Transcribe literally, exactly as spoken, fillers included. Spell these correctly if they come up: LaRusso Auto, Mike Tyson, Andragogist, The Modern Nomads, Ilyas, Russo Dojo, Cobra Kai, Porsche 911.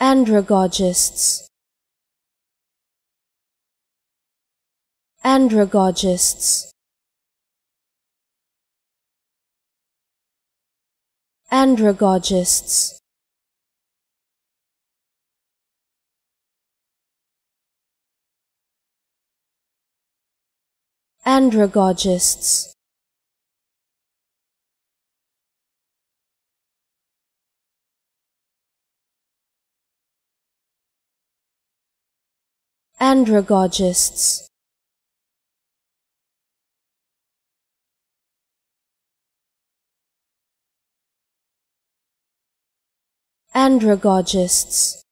Andragogists. Andragogists. Andragogists. Andragogists. Andragogists. Andragogists.